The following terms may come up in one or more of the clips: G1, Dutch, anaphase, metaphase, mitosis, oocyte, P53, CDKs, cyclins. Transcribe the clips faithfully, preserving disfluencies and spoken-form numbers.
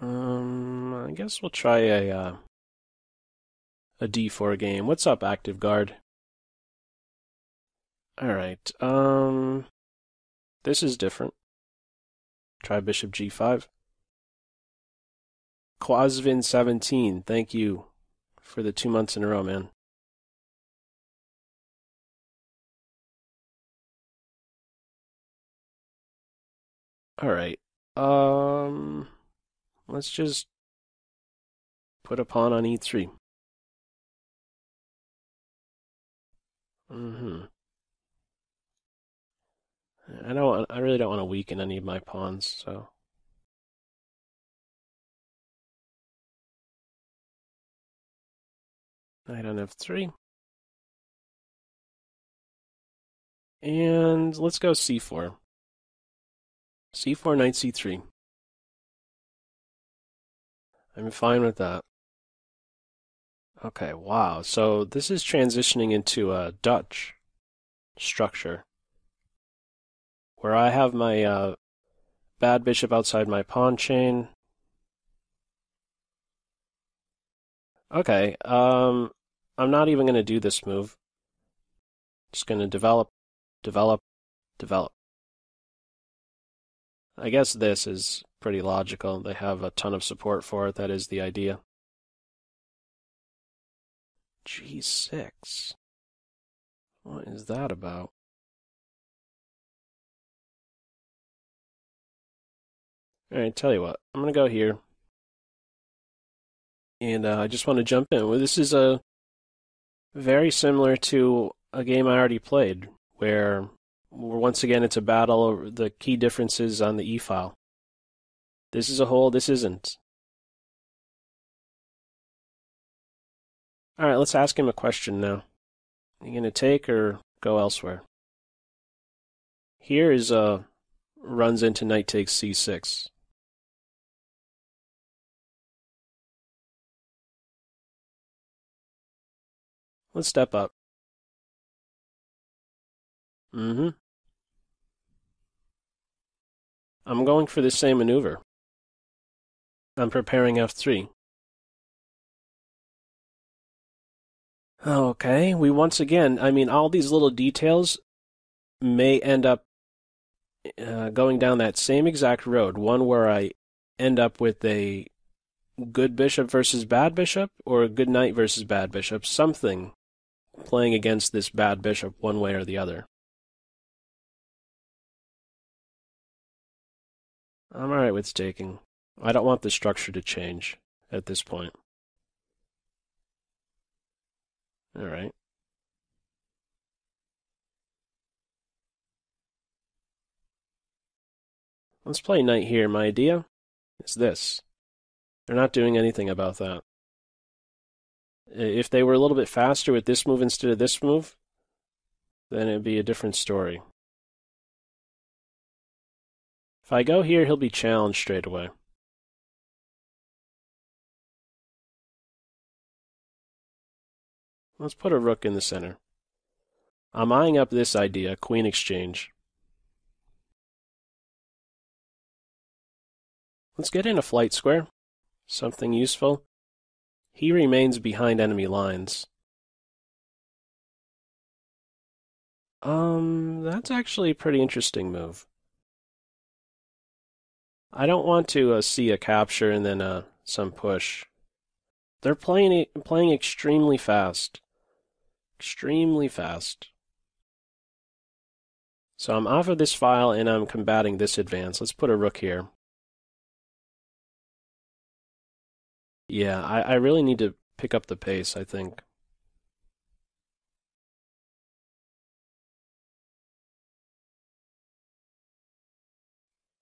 Um, I guess we'll try a, uh, a d four game. What's up, active guard? Alright, um, this is different. Try bishop g five. Quasvin seventeen, thank you for the two months in a row, man. Alright, um, let's just put a pawn on e three. Mm-hmm. I don't want, I really don't want to weaken any of my pawns, so. Knight on f three. And let's go c four. c four, knight c three. I'm fine with that. Okay, wow. So this is transitioning into a Dutch structure, where I have my uh, bad bishop outside my pawn chain. Okay, um, I'm not even going to do this move. Just going to develop, develop, develop. I guess this is pretty logical. They have a ton of support for it. That is the idea. g six. What is that about? Alright, tell you what, I'm going to go here, and uh, I just want to jump in. Well, this is a very similar to a game I already played, where once again it's a battle over the key differences on the e-file. This is a hole, this isn't. Alright, let's ask him a question now. Are you going to take or go elsewhere? Here is a runs into knight takes c six. Let's step up. Mm-hmm. I'm going for the same maneuver. I'm preparing f three. Okay, we once again, I mean, all these little details may end up uh, going down that same exact road, one where I end up with a good bishop versus bad bishop, or a good knight versus bad bishop, something playing against this bad bishop one way or the other. I'm alright with taking. I don't want the structure to change at this point. Alright. Let's play knight here. My idea is this. They're not doing anything about that. If they were a little bit faster with this move instead of this move, then it'd be a different story. If I go here, he'll be challenged straight away. Let's put a rook in the center. I'm eyeing up this idea, queen exchange. Let's get in a flight square. Something useful. He remains behind enemy lines. Um, that's actually a pretty interesting move. I don't want to uh, see a capture and then uh, some push. They're playing playing extremely fast. Extremely fast. So I'm off of this file and I'm combating this advance. Let's put a rook here. Yeah, I, I really need to pick up the pace, I think.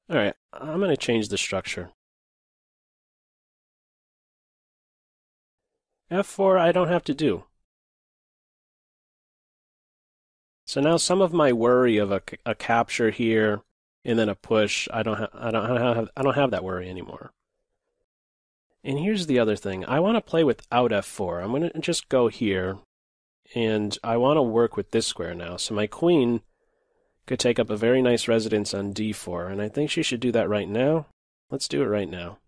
Alright, I'm going to change the structure. f four I don't have to do. So now some of my worry of a, a capture here and then a push, I don't ha I don't have I don't have that worry anymore. And here's the other thing. I want to play without f four. I'm going to just go here, and I want to work with this square now. So my queen could take up a very nice residence on d four, and I think she should do that right now. Let's do it right now.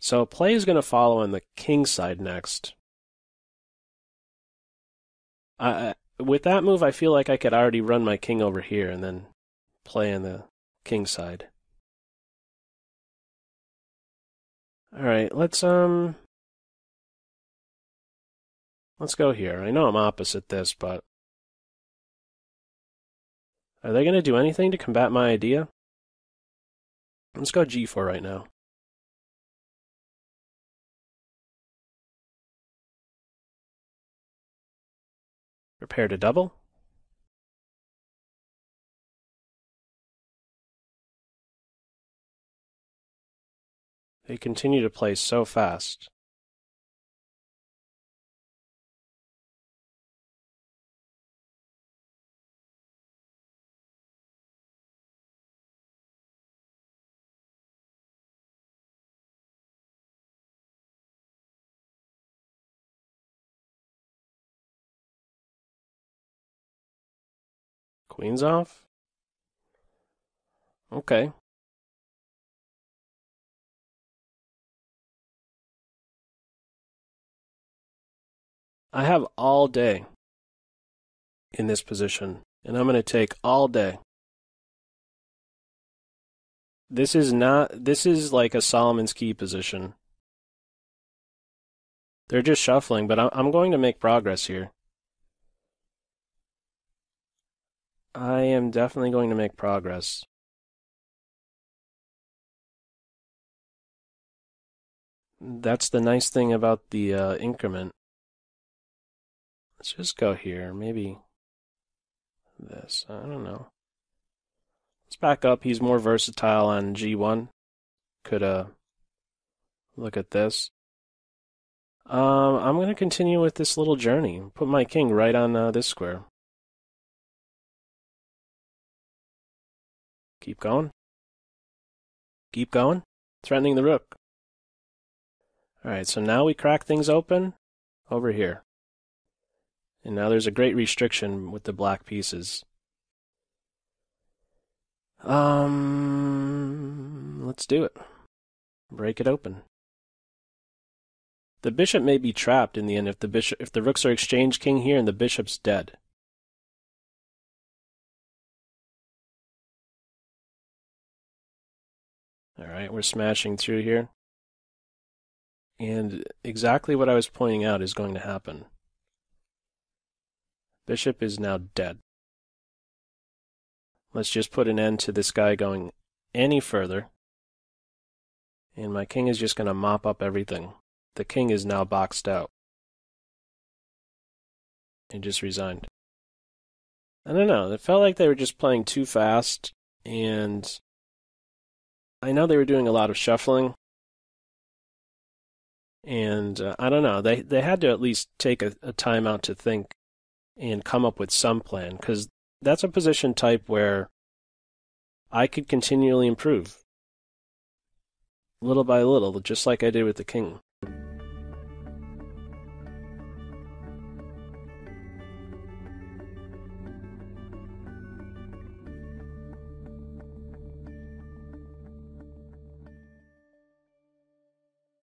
So play is going to follow on the king side next. Uh, with that move, I feel like I could already run my king over here and then play on the king side. All right, let's um, let's go here. I know I'm opposite this, but are they going to do anything to combat my idea? Let's go g four right now. Prepare to double. They continue to play so fast. Queen's off? Okay. I have all day in this position, and I'm going to take all day. This is not, this is like a Solomon's key position. They're just shuffling, but I'm going to make progress here. I am definitely going to make progress. That's the nice thing about the uh, increment. Let's just go here. Maybe this. I don't know. Let's back up. He's more versatile on g one. Could uh, look at this. Um, I'm going to continue with this little journey. Put my king right on uh, this square. Keep going. Keep going. Threatening the rook. Alright, so now we crack things open over here. And now there's a great restriction with the black pieces. Um, let's do it. Break it open. The bishop may be trapped in the end if the bishop if the rooks are exchanged king here and the bishop's dead. All right, we're smashing through here. And exactly what I was pointing out is going to happen. Bishop is now dead. Let's just put an end to this guy going any further. And my king is just going to mop up everything. The king is now boxed out. And just resigned. I don't know, it felt like they were just playing too fast, and I know they were doing a lot of shuffling, and uh, I don't know, they they had to at least take a, a time out to think and come up with some plan, because that's a position type where I could continually improve, little by little, just like I did with the king.